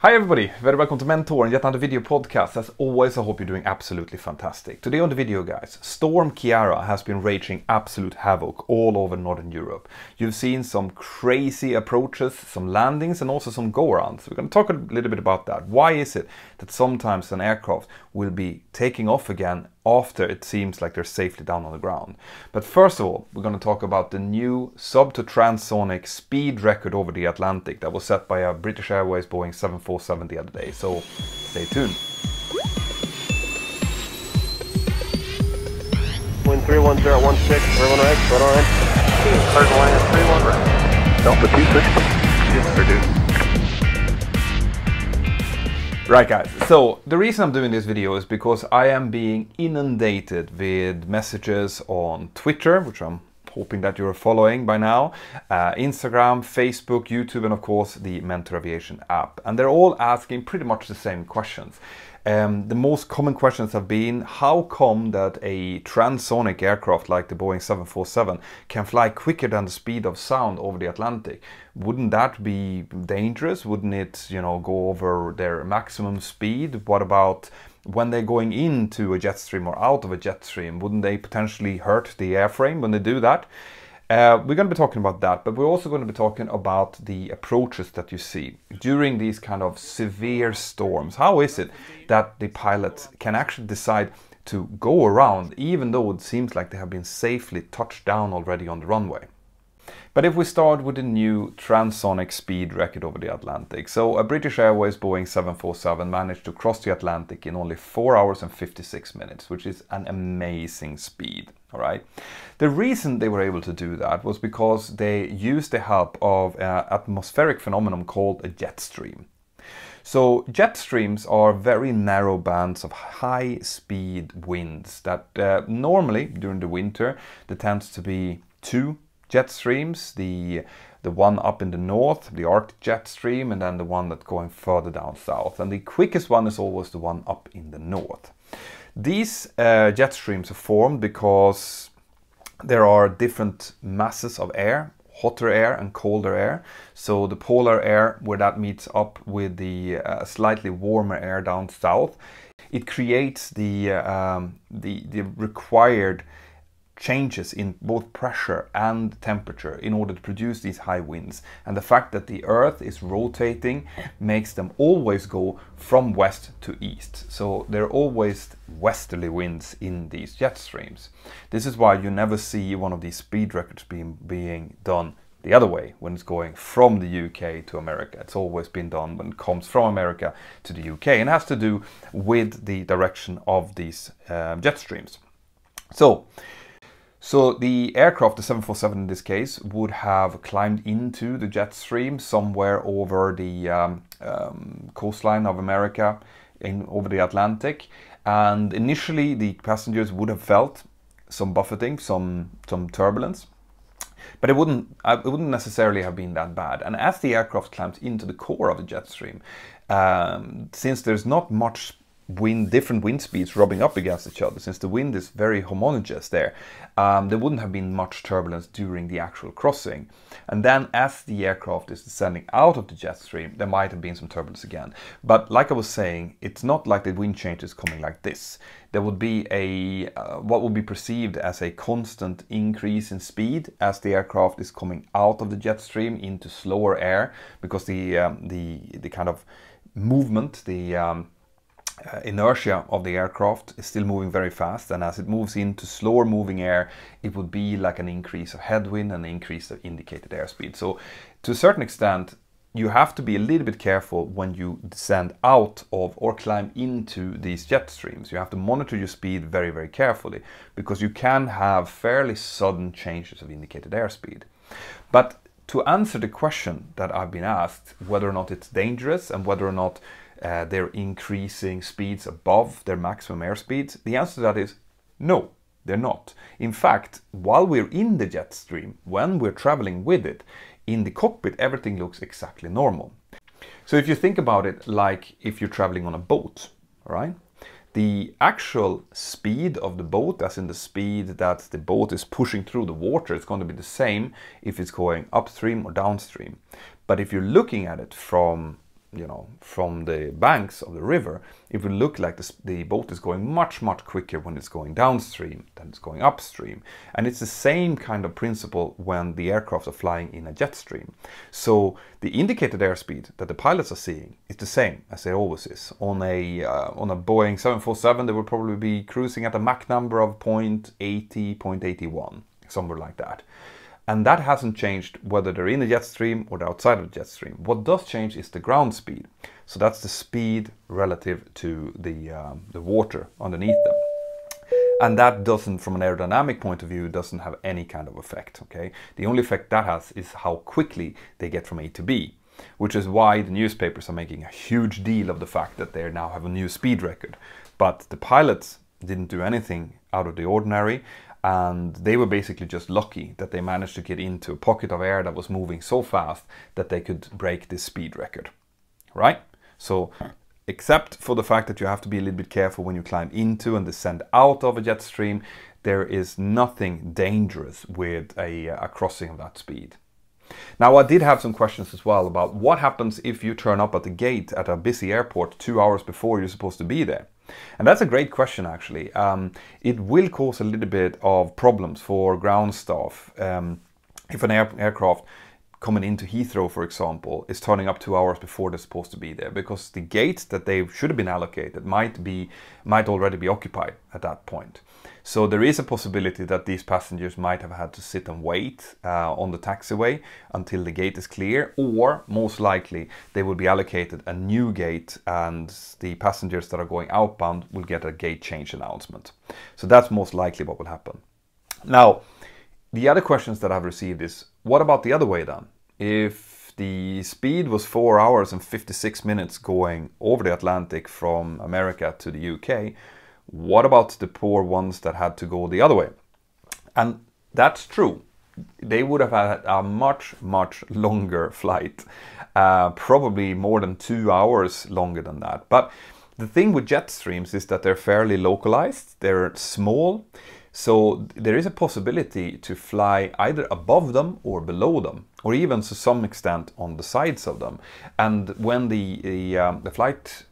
Hi everybody, very welcome to Mentor and yet another video podcast. As always, I hope you're doing absolutely fantastic. Today on the video, guys, Storm Chiara has been waging absolute havoc all over Northern Europe. You've seen some crazy approaches, some landings and also some go-arounds. We're going to talk a little bit about that. Why is it that sometimes an aircraft will be taking off again after it seems like they're safely down on the ground? But first of all, we're going to talk about the new sub to transonic speed record over the Atlantic that was set by a British Airways Boeing 747 the other day, so stay tuned. Wind 310 at 16, right on right, right on right. Start line at 31 right. Delta 260, yes, reduce. Right guys, so the reason I'm doing this video is because I am being inundated with messages on Twitter, which I'm hoping that you're following by now, Instagram, Facebook, YouTube, and of course the Mentor Aviation app. And they're all asking pretty much the same questions. The most common questions have been, how come that a transonic aircraft like the Boeing 747 can fly quicker than the speed of sound over the Atlantic? Wouldn't that be dangerous? Wouldn't it, you know, go over their maximum speed? What about when they're going into a jet stream or out of a jet stream? Wouldn't they potentially hurt the airframe when they do that? We're going to be talking about that, but we're also going to be talking about the approaches that you see during these kind of severe storms. How is it that the pilots can actually decide to go around, even though it seems like they have been safely touched down already on the runway? But if we start with the new transonic speed record over the Atlantic. So a British Airways Boeing 747 managed to cross the Atlantic in only 4 hours and 56 minutes, which is an amazing speed. All right. The reason they were able to do that was because they used the help of an atmospheric phenomenon called a jet stream. So jet streams are very narrow bands of high-speed winds that normally during the winter there tends to be two jet streams, the one up in the north, the Arctic jet stream, and then the one that's going further down south. And the quickest one is always the one up in the north. These jet streams are formed because there are different masses of air, hotter air and colder air. So the polar air, where that meets up with the slightly warmer air down south, it creates the required changes in both pressure and temperature in order to produce these high winds. And the fact that the Earth is rotating makes them always go from west to east. So there are always westerly winds in these jet streams. This is why you never see one of these speed records being done the other way when it's going from the UK to America. It's always been done when it comes from America to the UK, and has to do with the direction of these jet streams. So the aircraft, the 747 in this case, would have climbed into the jet stream somewhere over the coastline of America, over the Atlantic. And initially the passengers would have felt some buffeting, some turbulence. But it wouldn't necessarily have been that bad. And as the aircraft climbs into the core of the jet stream, since there's not much different wind speeds rubbing up against each other, since the wind is very homogeneous there, there wouldn't have been much turbulence during the actual crossing. And then as the aircraft is descending out of the jet stream, there might have been some turbulence again. But like I was saying, it's not like the wind change is coming like this. There would be a what would be perceived as a constant increase in speed as the aircraft is coming out of the jet stream into slower air, because the kind of movement, the inertia of the aircraft is still moving very fast, and as it moves into slower moving air, it would be like an increase of headwind and an increase of indicated airspeed. So to a certain extent, you have to be a little bit careful when you descend out of or climb into these jet streams. You have to monitor your speed very, very carefully, because you can have fairly sudden changes of indicated airspeed. But to answer the question that I've been asked, whether or not it's dangerous and whether or not they're increasing speeds above their maximum airspeeds, the answer to that is no, they're not. In fact, while we're in the jet stream, when we're traveling with it, in the cockpit, everything looks exactly normal. So if you think about it like if you're traveling on a boat, all right? The actual speed of the boat, as in the speed that the boat is pushing through the water, is going to be the same if it's going upstream or downstream. But if you're looking at it from you know, from the banks of the river, it will look like the boat is going much quicker when it's going downstream than it's going upstream. And it's the same kind of principle when the aircraft are flying in a jet stream. So the indicated airspeed that the pilots are seeing is the same as it always is. On a Boeing 747, they will probably be cruising at a Mach number of 0.80, 0.81, somewhere like that. And that hasn't changed whether they're in the jet stream or outside of the jet stream. What does change is the ground speed. So that's the speed relative to the water underneath them. And that doesn't, from an aerodynamic point of view, doesn't have any kind of effect, okay? The only effect that has is how quickly they get from A to B, which is why the newspapers are making a huge deal of the fact that they now have a new speed record. But the pilots didn't do anything out of the ordinary. And they were basically just lucky that they managed to get into a pocket of air that was moving so fast that they could break this speed record, right? So, except for the fact that you have to be a little bit careful when you climb into and descend out of a jet stream, there is nothing dangerous with a crossing of that speed. Now, I did have some questions as well about what happens if you turn up at the gate at a busy airport 2 hours before you're supposed to be there. And that's a great question, actually. It will cause a little bit of problems for ground staff. If an aircraft coming into Heathrow, for example, is turning up 2 hours before they're supposed to be there, because the gate that they should have been allocated might already be occupied at that point. So there is a possibility that these passengers might have had to sit and wait on the taxiway until the gate is clear, or most likely they will be allocated a new gate and the passengers that are going outbound will get a gate change announcement. So that's most likely what will happen. Now, the other questions that I've received is, what about the other way then? If the speed was 4 hours and 56 minutes going over the Atlantic from America to the UK, what about the poor ones that had to go the other way? And that's true. They would have had a much longer flight, probably more than 2 hours longer than that. But the thing with jet streams is that they're fairly localized, they're small. So there is a possibility to fly either above them or below them, or even to some extent on the sides of them. And when the flight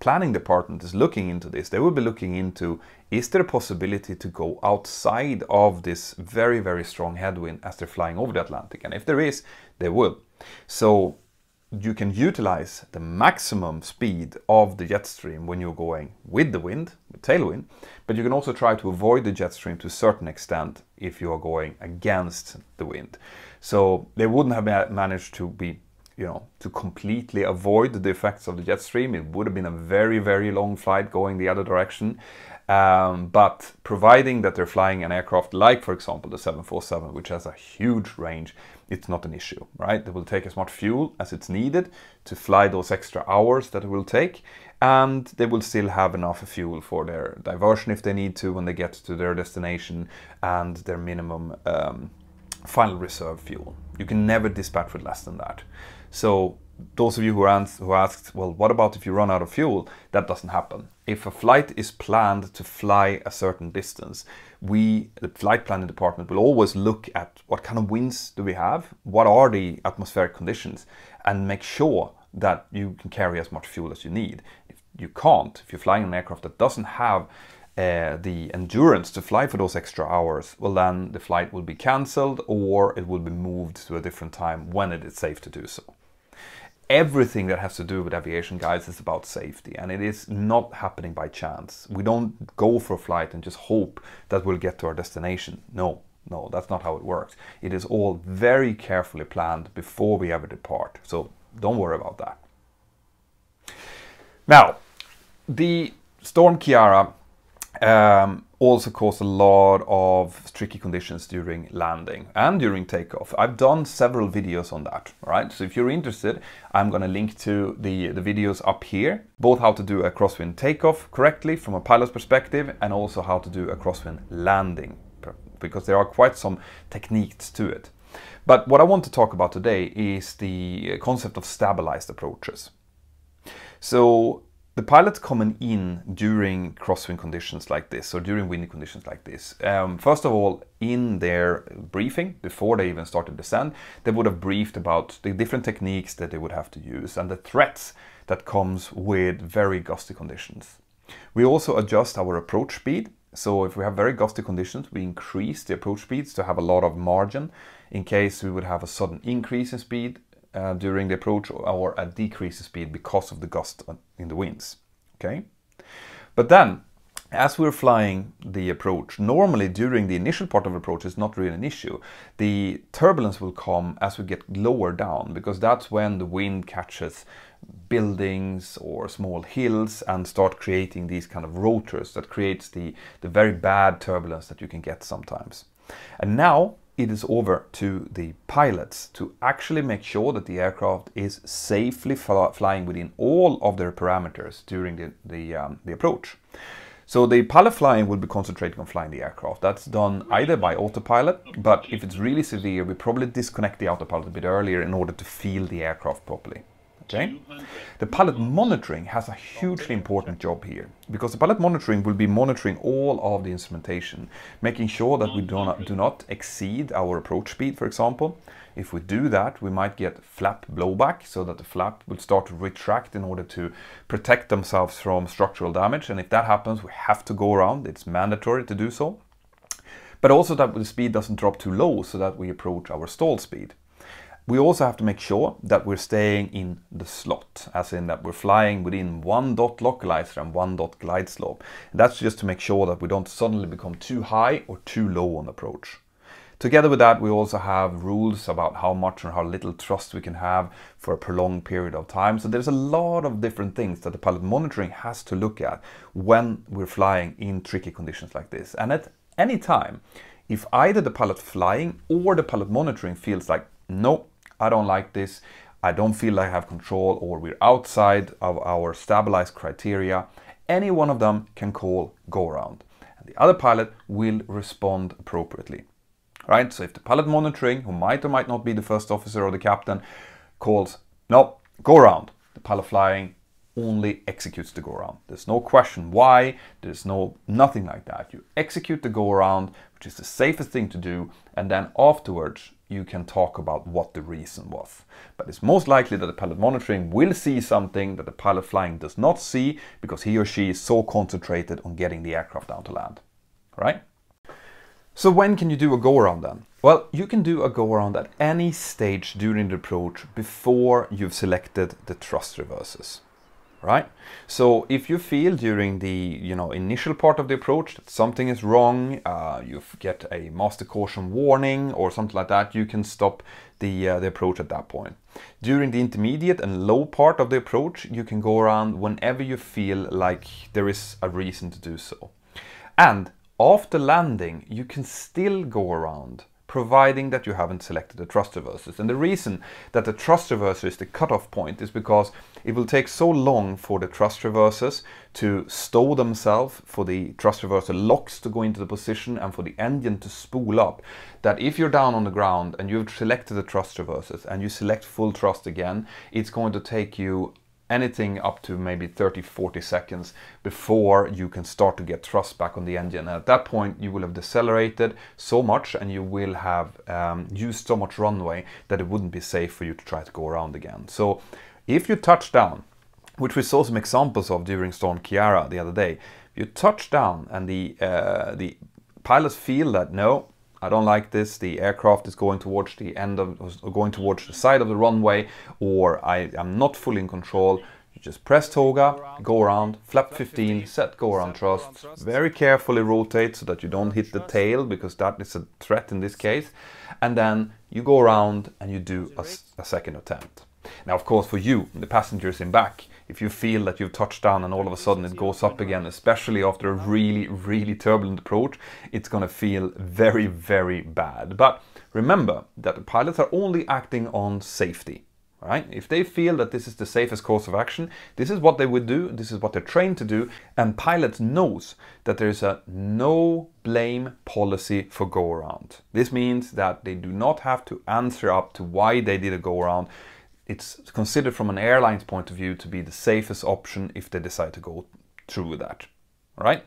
planning department is looking into this, they will be looking into, is there a possibility to go outside of this very strong headwind as they're flying over the Atlantic? And if there is, they will. So you can utilize the maximum speed of the jet stream when you're going with the wind, with tailwind, but you can also try to avoid the jet stream to a certain extent if you are going against the wind. So they wouldn't have managed to be, you know, to completely avoid the effects of the jet stream. It would have been a very long flight going the other direction. But providing that they're flying an aircraft like, for example, the 747, which has a huge range, it's not an issue, right? They will take as much fuel as it's needed to fly those extra hours that it will take, and they will still have enough fuel for their diversion if they need to when they get to their destination, and their minimum final reserve fuel. You can never dispatch with less than that. So those of you who asked, well, what about if you run out of fuel? That doesn't happen. If a flight is planned to fly a certain distance, we, the flight planning department, will always look at what kind of winds do we have, what are the atmospheric conditions, and make sure that you can carry as much fuel as you need. If you can't, if you're flying an aircraft that doesn't have the endurance to fly for those extra hours, well, then the flight will be cancelled or it will be moved to a different time when it is safe to do so. Everything that has to do with aviation, guys, is about safety, and it is not happening by chance. We don't go for a flight and just hope that we'll get to our destination. No, that's not how it works. It is all very carefully planned before we ever depart, so don't worry about that. Now, the Storm Chiara also caused a lot of tricky conditions during landing and during takeoff. I've done several videos on that, right? So if you're interested, I'm going to link to the videos up here, both how to do a crosswind takeoff correctly from a pilot's perspective and also how to do a crosswind landing, because there are quite some techniques to it. But what I want to talk about today is the concept of stabilized approaches. So The pilots coming in during crosswind conditions like this, or during windy conditions like this, first of all, in their briefing, before they even started descent, they would have briefed about the different techniques that they would have to use and the threats that comes with very gusty conditions. We also adjust our approach speed. So if we have very gusty conditions, we increase the approach speeds to have a lot of margin in case we would have a sudden increase in speed during the approach, or a decrease in speed because of the gust in the winds. Okay, but then as we're flying the approach, normally during the initial part of approach is not really an issue. The turbulence will come as we get lower down, because that's when the wind catches buildings or small hills and start creating these kind of rotors that creates the very bad turbulence that you can get sometimes. And now it is over to the pilots to actually make sure that the aircraft is safely flying within all of their parameters during the approach. So the pilot flying will be concentrating on flying the aircraft. That's done either by autopilot, but if it's really severe, we probably disconnect the autopilot a bit earlier in order to feel the aircraft properly. Okay? The pilot monitoring has a hugely important job here, because the pilot monitoring will be monitoring all of the instrumentation, making sure that we do not exceed our approach speed, for example. If we do that, we might get flap blowback, so that the flap will start to retract in order to protect themselves from structural damage. And if that happens, we have to go around. It's mandatory to do so. But also that the speed doesn't drop too low, so that we approach our stall speed. We also have to make sure that we're staying in the slot, as in that we're flying within 1 dot localizer and 1 dot glide slope. And that's just to make sure that we don't suddenly become too high or too low on approach. Together with that, we also have rules about how much or how little thrust we can have for a prolonged period of time. So there's a lot of different things that the pilot monitoring has to look at when we're flying in tricky conditions like this. And at any time, if either the pilot flying or the pilot monitoring feels like, no, I don't like this, I don't feel like I have control, or we're outside of our stabilized criteria, any one of them can call go around. And the other pilot will respond appropriately. Right, so if the pilot monitoring, who might or might not be the first officer or the captain, calls, no, go around, the pilot flying only executes the go around. There's no question why, there's nothing like that. You execute the go around, which is the safest thing to do, and then afterwards you can talk about what the reason was. But it's most likely that the pilot monitoring will see something that the pilot flying does not see, because he or she is so concentrated on getting the aircraft down to land. Right? So when can you do a go-around then? Well, you can do a go-around at any stage during the approach before you've selected the thrust reverses, right? So if you feel during the initial part of the approach that something is wrong, you get a master caution warning or something like that, you can stop the approach at that point. During the intermediate and low part of the approach, you can go around whenever you feel like there is a reason to do so. And after landing, you can still go around, providing that you haven't selected the thrust reversers. And the reason that the thrust reverser is the cutoff point is because it will take so long for the thrust reversers to stow themselves, for the thrust reverser locks to go into the position, and for the engine to spool up, that if you're down on the ground and you've selected the thrust reversers and you select full thrust again, it's going to take you anything up to maybe 30-40 seconds before you can start to get thrust back on the engine. And at that point, you will have decelerated so much and you will have used so much runway that it wouldn't be safe for you to try to go around again. So if you touch down, which we saw some examples of during Storm Chiara the other day, if you touch down and the pilots feel that, no, I don't like this, the aircraft is going towards the end of, or going towards the side of the runway, or I am not fully in control, you just press TOGA, go around, flap 15, set go around thrust, very carefully rotate so that you don't hit the tail, because that is a threat in this case, and then you go around and you do a second attempt. Now, of course, for you, the passengers in back, if you feel that you've touched down and all of a sudden it goes up again, especially after a really, really turbulent approach, it's going to feel very, very bad. But remember that the pilots are only acting on safety, right? If they feel that this is the safest course of action, this is what they would do, this is what they're trained to do, and pilots knows that there's a no blame policy for go-around. This means that they do not have to answer up to why they did a go-around. it's considered from an airline's point of view to be the safest option if they decide to go through with that. All right?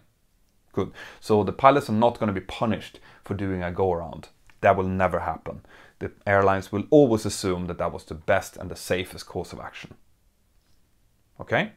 Good. So the pilots are not going to be punished for doing a go-around. That will never happen. The airlines will always assume that that was the best and the safest course of action. Okay?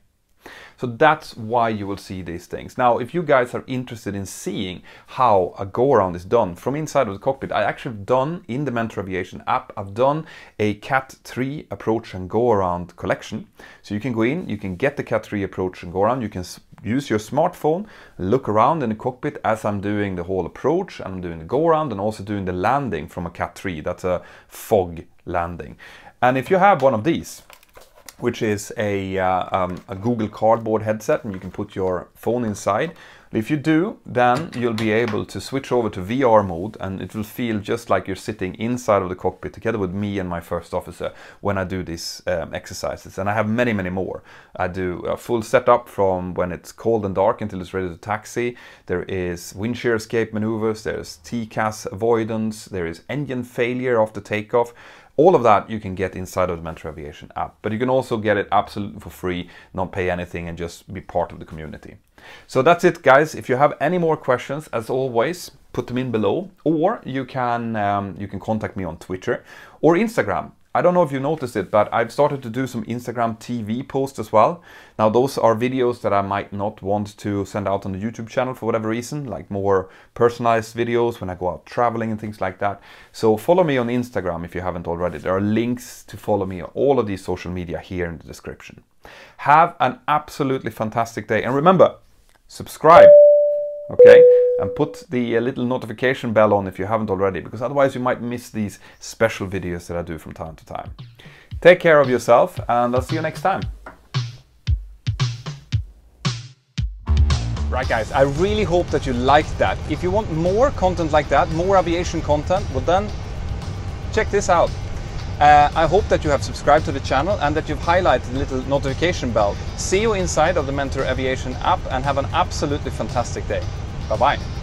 So that's why you will see these things. Now, if you guys are interested in seeing how a go-around is done from inside of the cockpit, I actually have done, in the Mentor Aviation app, I've done a Cat 3 approach and go-around collection. So you can go in, you can get the Cat 3 approach and go-around, you can use your smartphone, look around in the cockpit as I'm doing the whole approach, and I'm doing the go-around and also doing the landing from a Cat 3, that's a fog landing. And if you have one of these, which is a Google Cardboard headset, and you can put your phone inside. If you do, then you'll be able to switch over to VR mode, and it will feel just like you're sitting inside of the cockpit together with me and my first officer when I do these exercises. And I have many, many more. I do a full setup from when it's cold and dark until it's ready to taxi. There is wind shear escape maneuvers, there's TCAS avoidance, there is engine failure after takeoff. All of that you can get inside of the Mentor Aviation app, but you can also get it absolutely for free, not pay anything, and just be part of the community. So that's it, guys. If you have any more questions, as always, put them in below, or you can contact me on Twitter or Instagram. I don't know if you noticed it, but I've started to do some Instagram TV posts as well. Now, those are videos that I might not want to send out on the YouTube channel for whatever reason, like more personalized videos when I go out traveling and things like that. So follow me on Instagram if you haven't already. There are links to follow me on all of these social media here in the description. Have an absolutely fantastic day. And remember, subscribe, okay? And put the little notification bell on if you haven't already, because otherwise you might miss these special videos that I do from time to time. Take care of yourself, and I'll see you next time. Right, guys, I really hope that you liked that. If you want more content like that, more aviation content, well then, check this out. I hope that you have subscribed to the channel and that you've highlighted the little notification bell. See you inside of the Mentor Aviation app, and have an absolutely fantastic day. Bye-bye.